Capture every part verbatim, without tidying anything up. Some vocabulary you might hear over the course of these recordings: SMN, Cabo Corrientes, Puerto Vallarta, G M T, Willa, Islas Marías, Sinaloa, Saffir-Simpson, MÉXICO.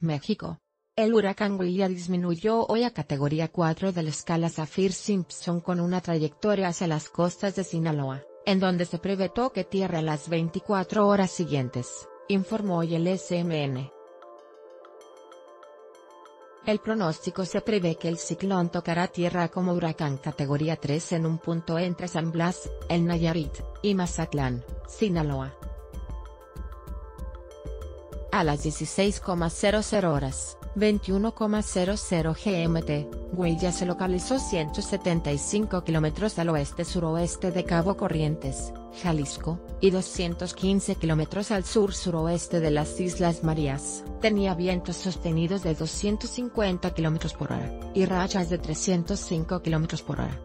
México. El huracán Willa disminuyó hoy a categoría cuatro de la escala Saffir-Simpson con una trayectoria hacia las costas de Sinaloa, en donde se prevé toque tierra las veinticuatro horas siguientes, informó hoy el S M N. El pronóstico se prevé que el ciclón tocará tierra como huracán categoría tres en un punto entre San Blas, el Nayarit, y Mazatlán, Sinaloa. A las dieciséis cero cero horas, veintiuno cero cero G M T, Willa se localizó ciento setenta y cinco kilómetros al oeste-suroeste de Cabo Corrientes, Jalisco, y doscientos quince kilómetros al sur-suroeste de las Islas Marías. Tenía vientos sostenidos de doscientos cincuenta kilómetros por hora, y rachas de trescientos cinco kilómetros por hora.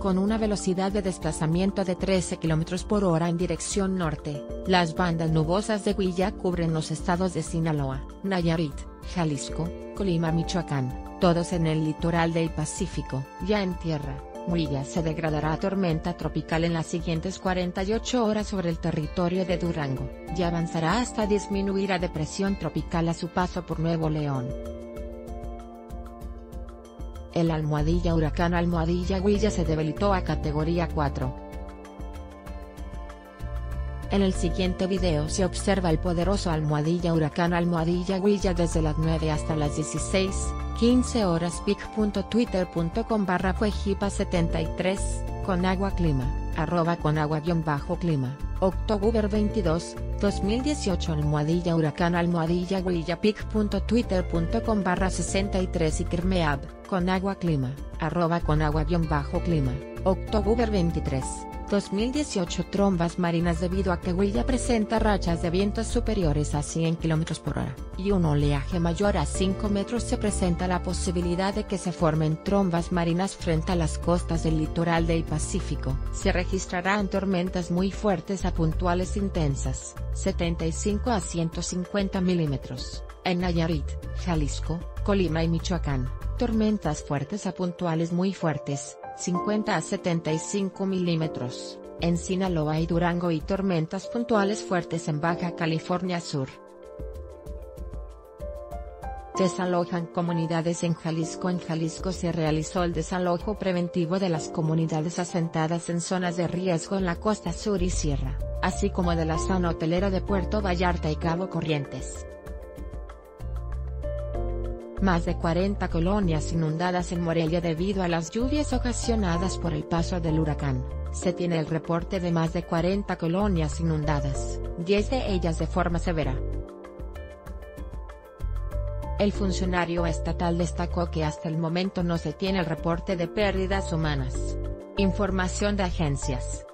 Con una velocidad de desplazamiento de trece kilómetros por hora en dirección norte, las bandas nubosas de Willa cubren los estados de Sinaloa, Nayarit, Jalisco, Colima, Michoacán, todos en el litoral del Pacífico. Ya en tierra, Willa se degradará a tormenta tropical en las siguientes cuarenta y ocho horas sobre el territorio de Durango, y avanzará hasta disminuir a depresión tropical a su paso por Nuevo León. El almohadilla huracán almohadilla Willa se debilitó a categoría cuatro. En el siguiente video se observa el poderoso almohadilla huracán almohadilla Willa desde las nueve hasta las dieciséis quince horas pic punto twitter punto com barra fuegipa setenta y tres, con agua clima, arroba con agua guión bajo clima, octubre veintidós, dos mil dieciocho almohadilla huracán almohadilla Willa pic punto twitter punto com barra sesenta y tres y Kermeab, con agua clima, arroba con agua guión bajo clima, octubre veintitrés, dos mil dieciocho trombas marinas debido a que Willa presenta rachas de vientos superiores a cien kilómetros por hora, y un oleaje mayor a cinco metros se presenta la posibilidad de que se formen trombas marinas frente a las costas del litoral del Pacífico. Se registrarán tormentas muy fuertes a puntuales intensas, setenta y cinco a ciento cincuenta milímetros, en Nayarit, Jalisco, Colima y Michoacán, tormentas fuertes a puntuales muy fuertes, cincuenta a setenta y cinco milímetros, en Sinaloa y Durango y tormentas puntuales fuertes en Baja California Sur. Desalojan comunidades en Jalisco. En Jalisco se realizó el desalojo preventivo de las comunidades asentadas en zonas de riesgo en la costa sur y sierra, así como de la zona hotelera de Puerto Vallarta y Cabo Corrientes. Más de cuarenta colonias inundadas en Morelia debido a las lluvias ocasionadas por el paso del huracán. Se tiene el reporte de más de cuarenta colonias inundadas, diez de ellas de forma severa. El funcionario estatal destacó que hasta el momento no se tiene el reporte de pérdidas humanas. Información de agencias.